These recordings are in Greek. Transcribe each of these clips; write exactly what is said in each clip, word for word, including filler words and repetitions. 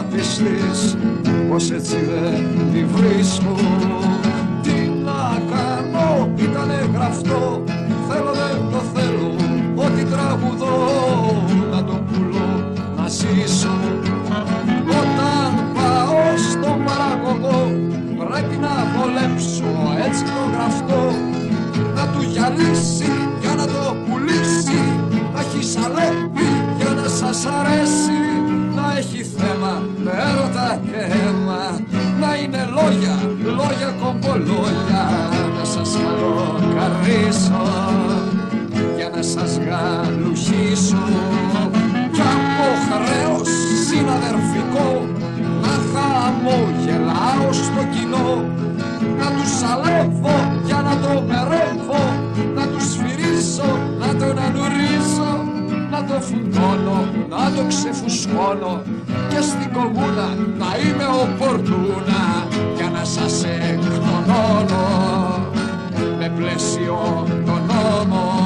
να πιστείς πως έτσι δεν τη βρίσκω. Τι να κάνω, ήτανε γραφτό, θέλω δεν το θέλω, ό,τι τραγουδώ να το πουλώ, να ζήσω. Όταν πάω στον παραγωγό πρέπει να βολέψω έτσι το γραφτό, να του γυαλίσει για να το πουλήσει, να έχει σαλέπι για να σας αρέσει, να έχει θέμα με έρωτα και αίμα, να είναι λόγια, λόγια κομπολόγια, να σας καλοκαρίσω για να σας γαλουχίσω, κι από χρέος συναδερφικό να χαμογελάω στο κοινό, να τους αλεύω για να το μερεύω, να τους σφυρίσω, να τον ανουρίσω, να το φουντώνω, να το ξεφουσκώνω, και στην κομμούνα να είμαι οπορτούνα για να σας εκτονώνω με πλαίσιο τον νόμο.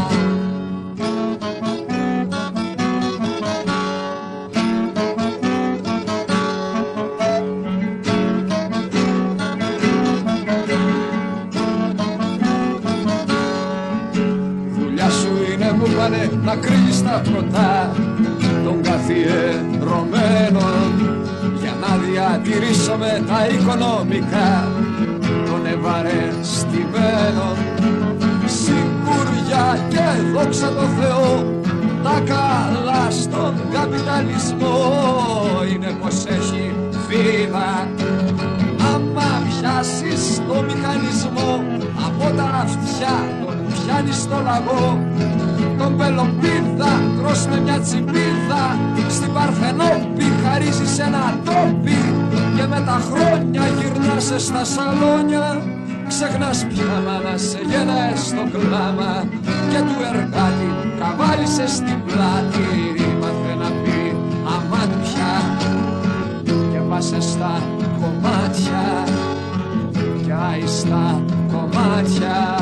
Να κρύβεις τα πρωτά των καθιερωμένων, για να διατηρήσουμε τα οικονομικά των ευαρεστημένων. Σιγουριά και δόξα τω Θεώ, τα καλά στον καπιταλισμό είναι πως έχει φίδα. Άμα πιάσεις το μηχανισμό, από τα αυτιά τον πιάνεις στο λαγό. Τον Πελοπίδα τρως με μια τσιμπίδα, στην Παρθενόπη χαρίζεις ένα τόπι, και με τα χρόνια γυρνάσαι στα σαλόνια, ξεχνάς πια μάνα σε γέναες στο κλάμα, και του εργάτη καβάλισε στην πλάτη, μάθε να πει αμάτια και πάσε στα κομμάτια, και άιστα κομμάτια.